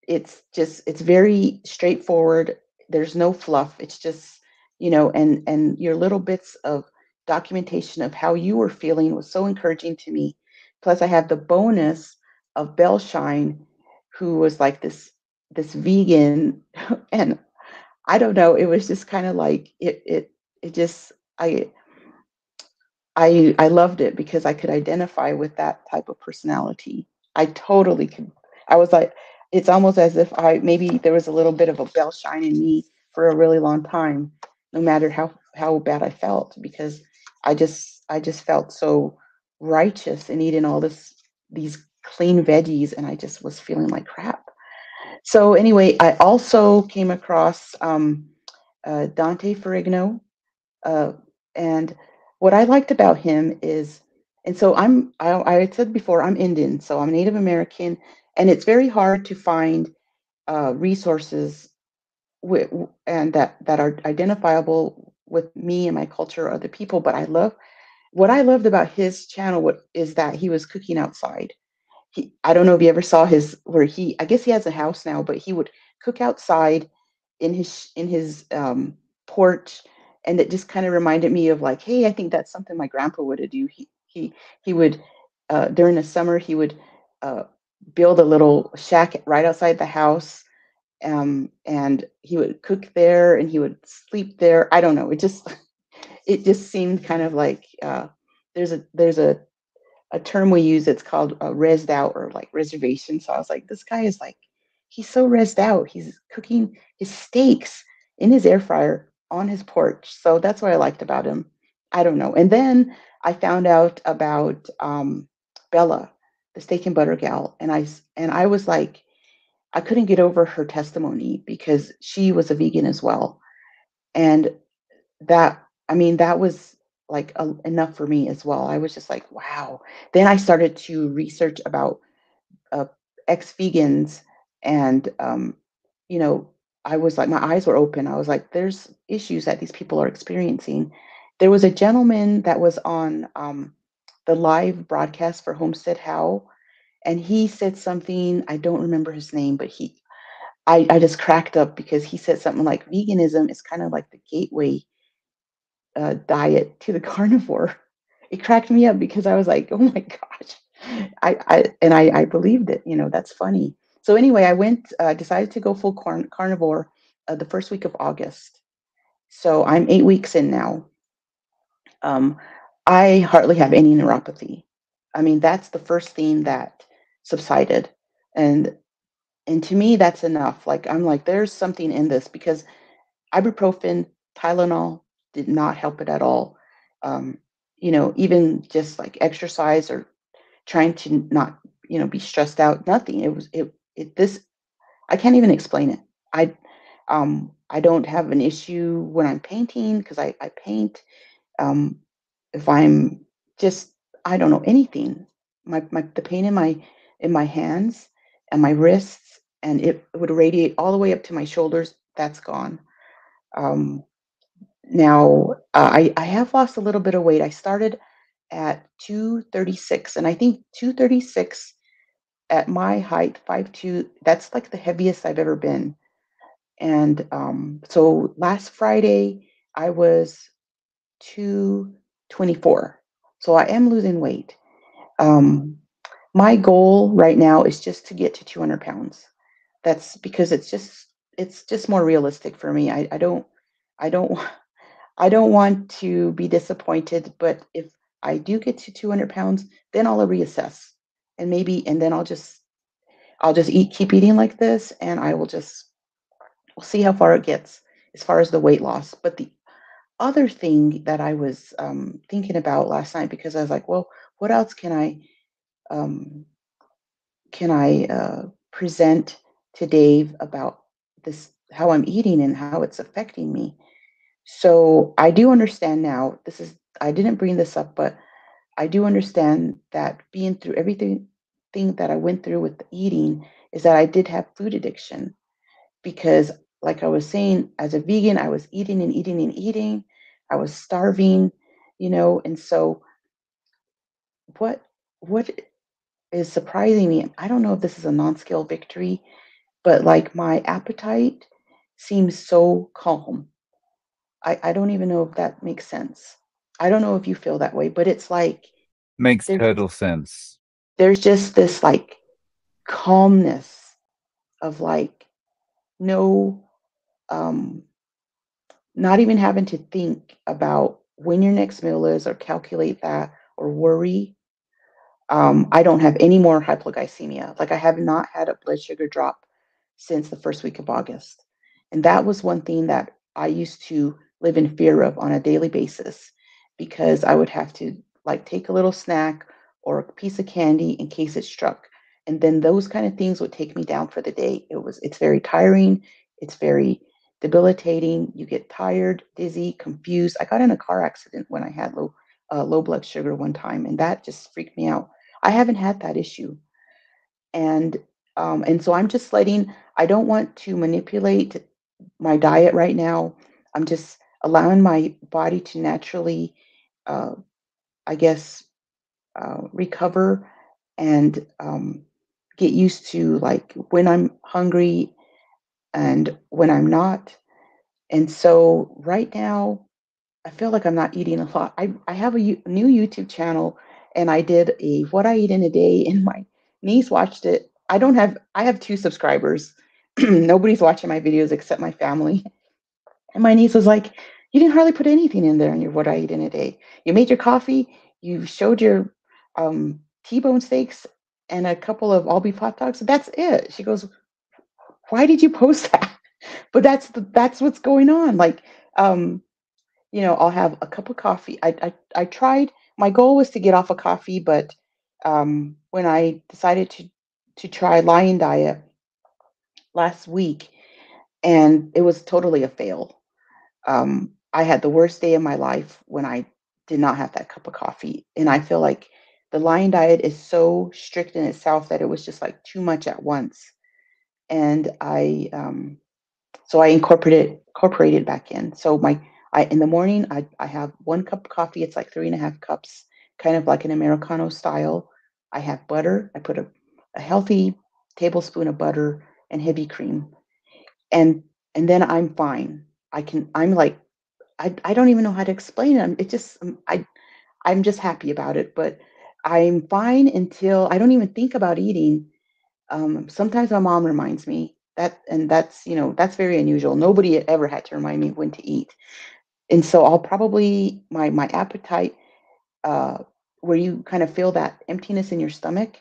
it's just it's very straightforward. There's no fluff. It's just, you know, and and your little bits of documentation of how you were feeling was so encouraging to me. Plus I had the bonus of Bellshine, who was like this, this vegan. And I don't know, it was just kind of like, it, it, it just, I, I, I loved it because I could identify with that type of personality. I totally could. I was like, it's almost as if I, maybe there was a little bit of a Bellshine in me for a really long time, no matter how, how bad I felt, because I just I just felt so righteous in eating all this these clean veggies, and I just was feeling like crap. So anyway, I also came across um, uh, Dante Ferrigno, uh, and what I liked about him is, and so I'm I, I said before I'm Indian, so I'm Native American, and it's very hard to find uh, resources w- and that that are identifiable with me and my culture or other people. But I love, what I loved about his channel what, is that he was cooking outside. He, I don't know if you ever saw his, where he, I guess he has a house now, but he would cook outside in his, in his um, porch. And it just kind of reminded me of like, hey, I think that's something my grandpa would do. He, he, he would, uh, during the summer, he would uh, build a little shack right outside the house. Um, and he would cook there and he would sleep there. I don't know. It just, it just seemed kind of like, uh, there's a, there's a, a term we use. It's called a rezzed out, or like reservation. So I was like, this guy is like, he's so rezzed out. He's cooking his steaks in his air fryer on his porch. So that's what I liked about him. I don't know. And then I found out about, um, Bella, the steak and butter gal. And I, and I was like, I couldn't get over her testimony because she was a vegan as well. And that, I mean, that was like a, enough for me as well. I was just like, wow. Then I started to research about uh, ex-vegans, and, um, you know, I was like, my eyes were open. I was like, there's issues that these people are experiencing. There was a gentleman that was on um, the live broadcast for Homestead How, and he said something, I don't remember his name, but he, I, I just cracked up because he said something like veganism is kind of like the gateway uh, diet to the carnivore. It cracked me up because I was like, oh my gosh, I, I and I, I believed it, you know, that's funny. So anyway, I went, uh, decided to go full carn carnivore uh, the first week of August. So I'm eight weeks in now. Um, I hardly have any neuropathy. I mean, that's the first thing that subsided. And and to me, that's enough. Like, I'm like, there's something in this because ibuprofen, Tylenol did not help it at all. Um, you know, even just like exercise or trying to not, you know, be stressed out, nothing. It was, it, it, this, I can't even explain it. I, um, I don't have an issue when I'm painting because I, I paint. Um, if I'm just, I don't know, anything, my, my, the pain in my, in my hands and my wrists, and it would radiate all the way up to my shoulders. That's gone. Um, now uh, I, I have lost a little bit of weight. I started at two thirty-six, and I think two thirty-six at my height, five two, that's like the heaviest I've ever been. And, um, so last Friday I was two twenty-four. So I am losing weight. Um, my goal right now is just to get to two hundred pounds. That's because it's just, it's just more realistic for me. I, I don't, I don't, I don't want to be disappointed, but if I do get to two hundred pounds, then I'll reassess and maybe, and then I'll just, I'll just eat, keep eating like this. And I will just, we'll see how far it gets as far as the weight loss. But the other thing that I was um, thinking about last night, because I was like, well, what else can I, um, can I uh, present to Dave about this, how I'm eating and how it's affecting me? So I do understand now, this is, I didn't bring this up, but I do understand that being through everything thing that I went through with the eating is that I did have food addiction, because like I was saying, as a vegan, I was eating and eating and eating. I was starving, you know, and so what, what is surprising me, I don't know if this is a non-scale victory, but like my appetite seems so calm. I, I don't even know if that makes sense. I don't know if you feel that way, but it's like. Makes total sense. There's just this like calmness of like no, um, not even having to think about when your next meal is or calculate that or worry. Um, I don't have any more hypoglycemia. Like I have not had a blood sugar drop since the first week of August. And that was one thing that I used to live in fear of on a daily basis, because I would have to like take a little snack or a piece of candy in case it struck. And then those kind of things would take me down for the day. It was, it's very tiring. It's very debilitating. You get tired, dizzy, confused. I got in a car accident when I had low, uh, low blood sugar one time, and that just freaked me out. I haven't had that issue. And, um, and so I'm just letting, I don't want to manipulate my diet right now. I'm just allowing my body to naturally, uh, I guess, uh, recover and, um, get used to like when I'm hungry and when I'm not. And so right now I feel like I'm not eating a lot. I, I have a new YouTube channel, and I did a what I eat in a day, and my niece watched it. I don't have, I have two subscribers. Nobody's watching my videos except my family. And my niece was like, you didn't hardly put anything in there in your what I eat in a day. You made your coffee, you showed your um, T-bone steaks and a couple of all beef hot dogs. That's it. She goes, why did you post that? But that's the, that's what's going on. Like, um, you know, I'll have a cup of coffee. I, I, I tried, my goal was to get off of coffee, but um, when I decided to, to try Lion Diet last week, and it was totally a fail. Um, I had the worst day of my life when I did not have that cup of coffee. And I feel like the Lion Diet is so strict in itself that it was just like too much at once. And I, um, so I incorporated, incorporated back in. So my, I, in the morning, I, I have one cup of coffee. It's like three and a half cups. kind of like an Americano style. I have butter. I put a, a healthy tablespoon of butter and heavy cream. And and then I'm fine. I can, I'm like, I, I don't even know how to explain it. It just, I, I'm just happy about it. But I'm fine until I don't even think about eating. Um, sometimes my mom reminds me that, and that's, you know, that's very unusual. Nobody ever had to remind me when to eat. And so I'll probably, my, my appetite, uh, where you kind of feel that emptiness in your stomach,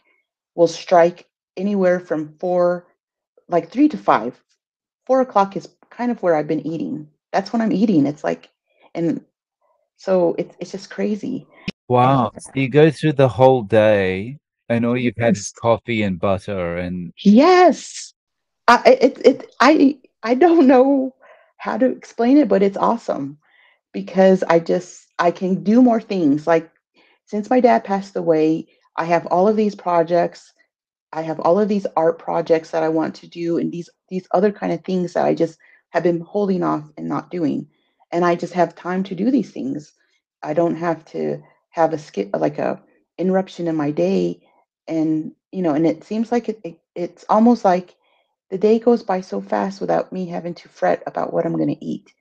will strike anywhere from four, like three to five. Four o'clock is kind of where I've been eating. That's when I'm eating. It's like, and so it's it's just crazy. Wow. So you go through the whole day and all you've had is coffee and butter and. Yes. I, it, it, I, I don't know how to explain it, but it's awesome because I just, I can do more things. Like since my dad passed away, I have all of these projects. I have all of these art projects that I want to do and these, these other kind of things that I just have been holding off and not doing. And I just have time to do these things. I don't have to have a skip, like a interruption in my day. And, you know, and it seems like it, it it's almost like the day goes by so fast without me having to fret about what I'm going to eat.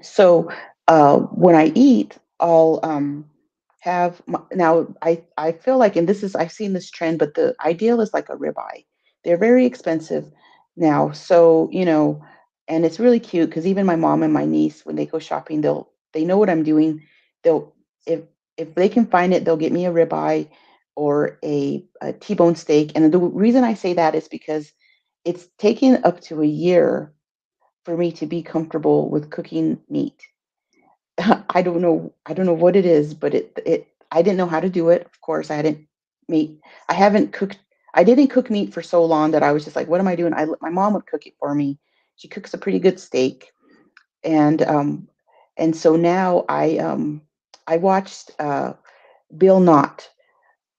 So uh, when I eat, I'll, um, have my, now I, I feel like, and this is, I've seen this trend, but the ideal is like a ribeye. They're very expensive now. So, you know, and it's really cute because even my mom and my niece, when they go shopping, they'll, they know what I'm doing. They'll, if, if they can find it, they'll get me a ribeye or a, a T-bone steak. And the reason I say that is because it's taken up to a year for me to be comfortable with cooking meat. I don't know. I don't know what it is, but it, it, I didn't know how to do it. Of course I hadn't meat. I haven't cooked. I didn't cook meat for so long that I was just like, what am I doing? I, my mom would cook it for me. She cooks a pretty good steak. And, um, and so now I, um, I watched, uh, Bill Knott.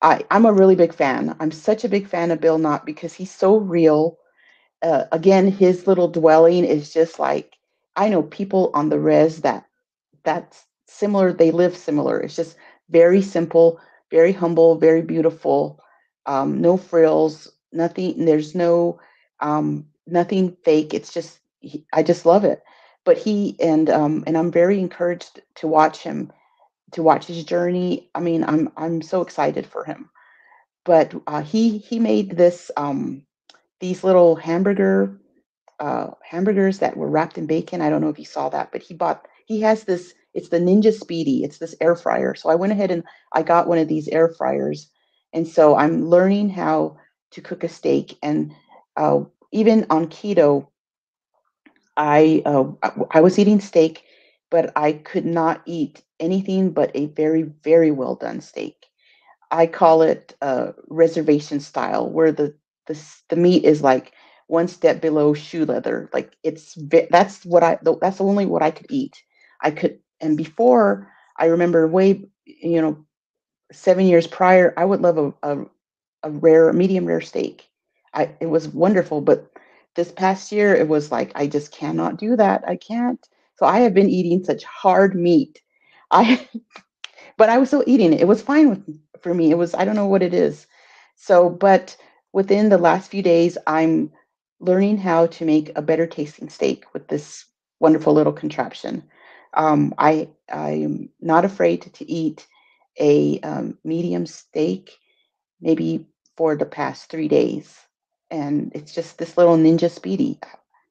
I, I'm a really big fan. I'm such a big fan of Bill Knott because he's so real. Uh, again, his little dwelling is just like, I know people on the res that, that's similar. They live similar. It's just very simple, very humble, very beautiful. Um, no frills, nothing. There's no, um, nothing fake. It's just, he, I just love it. But he, and, um, and I'm very encouraged to watch him, to watch his journey. I mean, I'm, I'm so excited for him, but, uh, he, he made this, um, these little hamburger, uh, hamburgers that were wrapped in bacon. I don't know if you saw that, but he bought, he has this, it's the Ninja Speedy. It's this air fryer. So I went ahead and I got one of these air fryers. And so I'm learning how to cook a steak. And uh, even on keto, I uh, I was eating steak, but I could not eat anything but a very, very well done steak. I call it uh, reservation style, where the, the the meat is like one step below shoe leather. Like it's that's what I that's only what I could eat. I could, and before I remember way, you know, seven years prior, I would love a, a, a rare, medium rare steak. I, it was wonderful, but this past year it was like, I just cannot do that. I can't. So I have been eating such hard meat. I, but I was still eating it. It was fine with, for me. It was, I don't know what it is. So, but within the last few days, I'm learning how to make a better tasting steak with this wonderful little contraption. Um, I, I'm not afraid to eat a um, medium steak, maybe for the past three days. And it's just this little Ninja Speedy.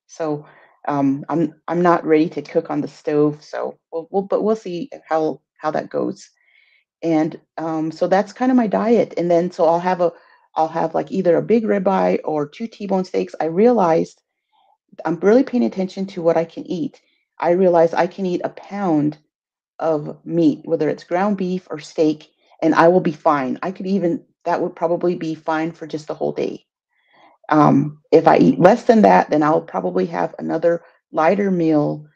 So um, I'm, I'm not ready to cook on the stove. So we'll, we'll but we'll see how, how that goes. And um, so that's kind of my diet. And then, so I'll have a, I'll have like either a big ribeye or two T-bone steaks. I realized I'm really paying attention to what I can eat. I realized I can eat a pound of meat, whether it's ground beef or steak, and I will be fine. I could even, that would probably be fine for just the whole day. Um, if I eat less than that, then I'll probably have another lighter meal,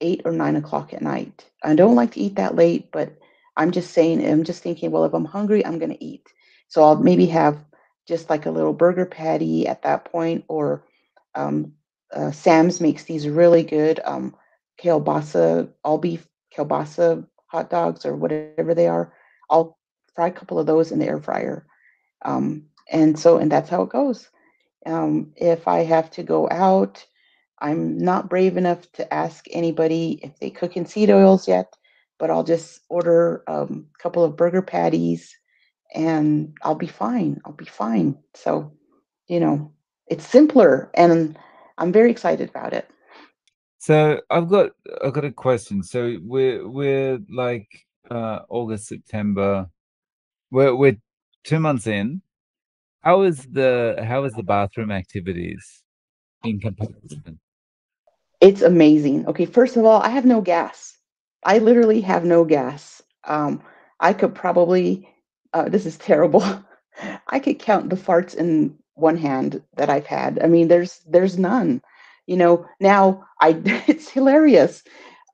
eight or nine o'clock at night. I don't like to eat that late, but I'm just saying, I'm just thinking, well, if I'm hungry, I'm going to eat. So I'll maybe have just like a little burger patty at that point, or um, uh, Sam's makes these really good, um, kielbasa, all beef kielbasa hot dogs or whatever they are. I'll fry a couple of those in the air fryer. Um, and so, and that's how it goes. Um, if I have to go out, I'm not brave enough to ask anybody if they cook in seed oils yet, but I'll just order um, a couple of burger patties and I'll be fine. I'll be fine. So, you know, it's simpler and I'm very excited about it. So I've got, I've got a question. So we're, we're like uh, August, September, we're, we're two months in. How is the, how is the bathroom activities in comparison? It's amazing. Okay. First of all, I have no gas. I literally have no gas. Um, I could probably, uh, this is terrible. I could count the farts in one hand that I've had. I mean, there's, there's none, you know, now I, it's hilarious.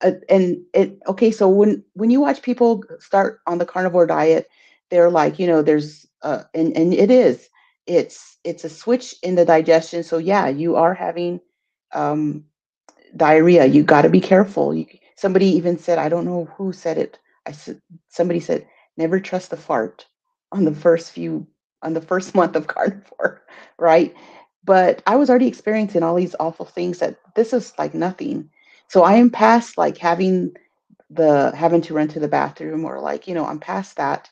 Uh, and it, okay. So when, when you watch people start on the carnivore diet, they're like, you know, there's, uh, and, and it is, it's, it's a switch in the digestion. So yeah, you are having, um, diarrhea. You got to be careful. You, somebody even said, I don't know who said it. I said, somebody said, never trust the fart on the first few, on the first month of carnivore. Right. But I was already experiencing all these awful things that this is like nothing. So I am past like having the, having to run to the bathroom or like, you know, I'm past that.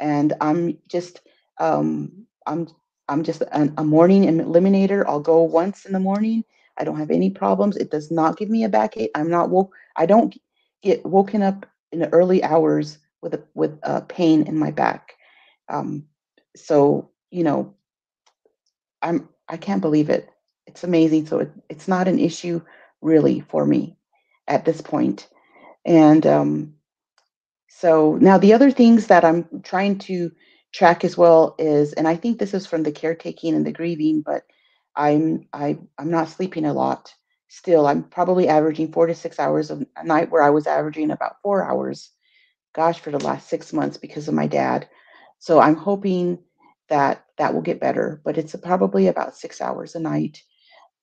And I'm just, um, I'm, I'm just an, a morning eliminator. I'll go once in the morning. I don't have any problems. It does not give me a backache. I'm not woke. I don't get woken up in the early hours with a, with a pain in my back. Um, so, you know, I'm, I can't believe it. It's amazing. So it, it's not an issue really for me at this point. And, um, so now the other things that I'm trying to track as well is, and I think this is from the caretaking and the grieving, but I'm, I, I'm not sleeping a lot still. I'm probably averaging four to six hours a night where I was averaging about four hours, gosh, for the last six months because of my dad. So I'm hoping that that will get better, but it's probably about six hours a night.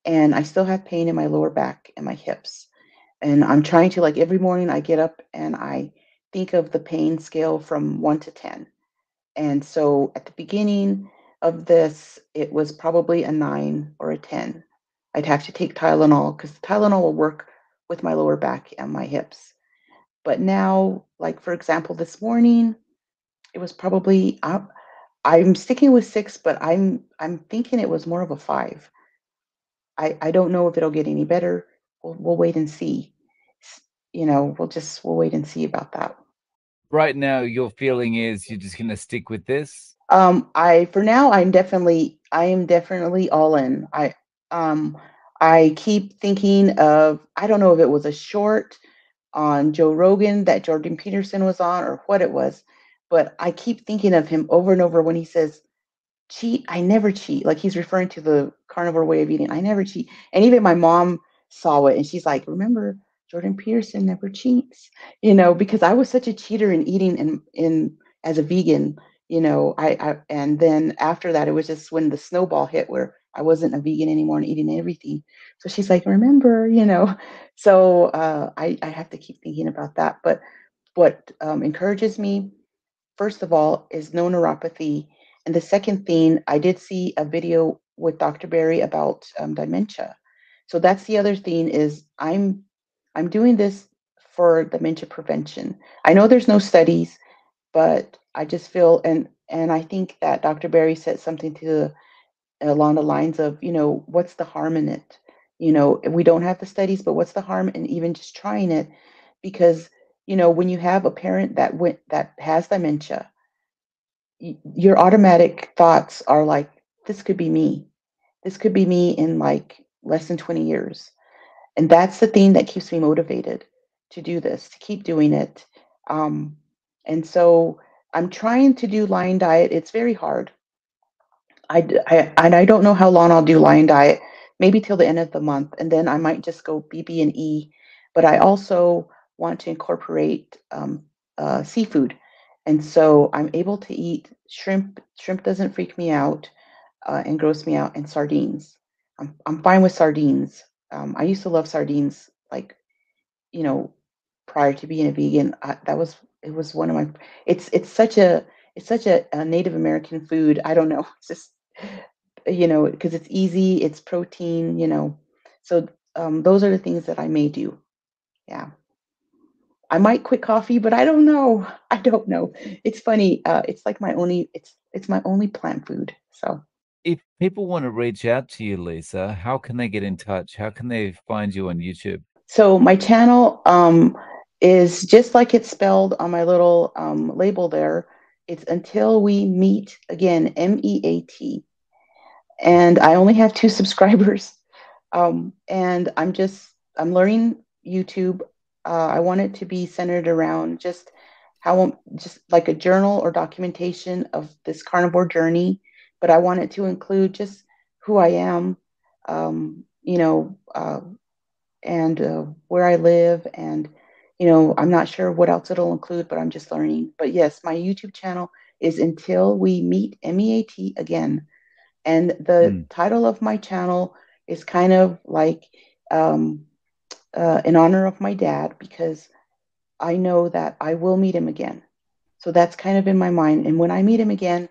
And I still have pain in my lower back and my hips. And I'm trying to, like, every morning I get up and I think of the pain scale from one to ten. And so at the beginning of this, it was probably a nine or a ten. I'd have to take Tylenol because Tylenol will work with my lower back and my hips. But now, like, for example, this morning, it was probably, I'm, I'm sticking with six, but I'm, I'm thinking it was more of a five. I, I don't know if it'll get any better. We'll, we'll wait and see. You know, we'll just, we'll wait and see about that. Right now, your feeling is you're just going to stick with this? Um, I, for now, I'm definitely, I am definitely all in. I, um, I keep thinking of, I don't know if it was a short on Joe Rogan that Jordan Peterson was on or what it was, but I keep thinking of him over and over when he says, cheat, I never cheat. Like, he's referring to the carnivore way of eating. I never cheat. And even my mom saw it and she's like, remember, Jordan Peterson never cheats, you know, because I was such a cheater in eating and in, in as a vegan, you know, I, I, and then after that, it was just when the snowball hit where I wasn't a vegan anymore and eating everything. So she's like, remember, you know, so uh, I, I have to keep thinking about that. But what um, encourages me, first of all, is no neuropathy. And the second thing, I did see a video with Doctor Barry about um, dementia. So that's the other thing is I'm, I'm doing this for dementia prevention. I know there's no studies, but I just feel, and and I think that Doctor Barry said something to along the lines of, you know, what's the harm in it? You know, we don't have the studies, but what's the harm in even just trying it? Because, you know, when you have a parent that went, that has dementia, y- your automatic thoughts are like, this could be me. This could be me in like less than twenty years. And that's the thing that keeps me motivated to do this, to keep doing it. Um, and so I'm trying to do Lion Diet. It's very hard. I, I, and I don't know how long I'll do Lion Diet, maybe till the end of the month. And then I might just go B B and E. But I also want to incorporate um, uh, seafood. And so I'm able to eat shrimp. Shrimp doesn't freak me out uh, and gross me out. And sardines. I'm, I'm fine with sardines. Um, I used to love sardines, like, you know, prior to being a vegan, I, that was it was one of my, it's, it's such a, it's such a, a Native American food. I don't know. It's just, you know, because it's easy, it's protein, you know. So um, those are the things that I may do. Yeah. I might quit coffee, but I don't know. I don't know. It's funny. Uh, it's like my only, it's, it's my only plant food. So if people want to reach out to you, Lisa, how can they get in touch? How can they find you on YouTube? So my channel um, is just like it's spelled on my little um, label there. It's Until We Meet Again, M E A T. And I only have two subscribers. Um, and I'm just, I'm learning YouTube. Uh, I want it to be centered around just how, just like a journal or documentation of this carnivore journey. But I want it to include just who I am, um, you know, uh, and uh, where I live. And, you know, I'm not sure what else it'll include, but I'm just learning. But yes, my YouTube channel is Until We Meet, M E A T, Again. And the mm. title of my channel is kind of like um, uh, in honor of my dad, because I know that I will meet him again. So that's kind of in my mind. And when I meet him again,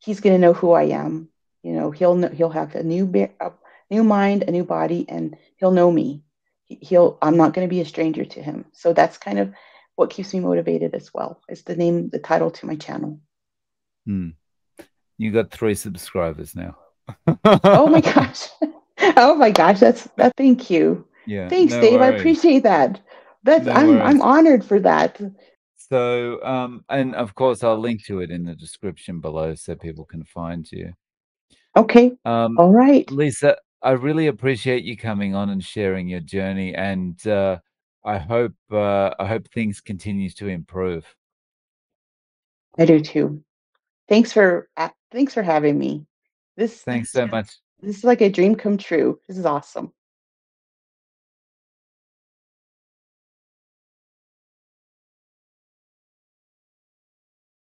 he's going to know who I am. You know, he'll know, he'll have a new a new mind, a new body, and he'll know me. He'll I'm not going to be a stranger to him. So that's kind of what keeps me motivated as well. It's the name, the title to my channel. Hmm. You got three subscribers now. Oh my gosh. Oh my gosh. That's that. Thank you. Yeah. Thanks, no Dave. Worries. I appreciate that. That's no I'm worries. I'm honored for that. So um and of course I'll link to it in the description below so people can find you. Okay. Um all right. Lisa, I really appreciate you coming on and sharing your journey, and uh I hope uh I hope things continue to improve. I do too. Thanks for thanks for having me. This thanks so much. This is like a dream come true. This is awesome.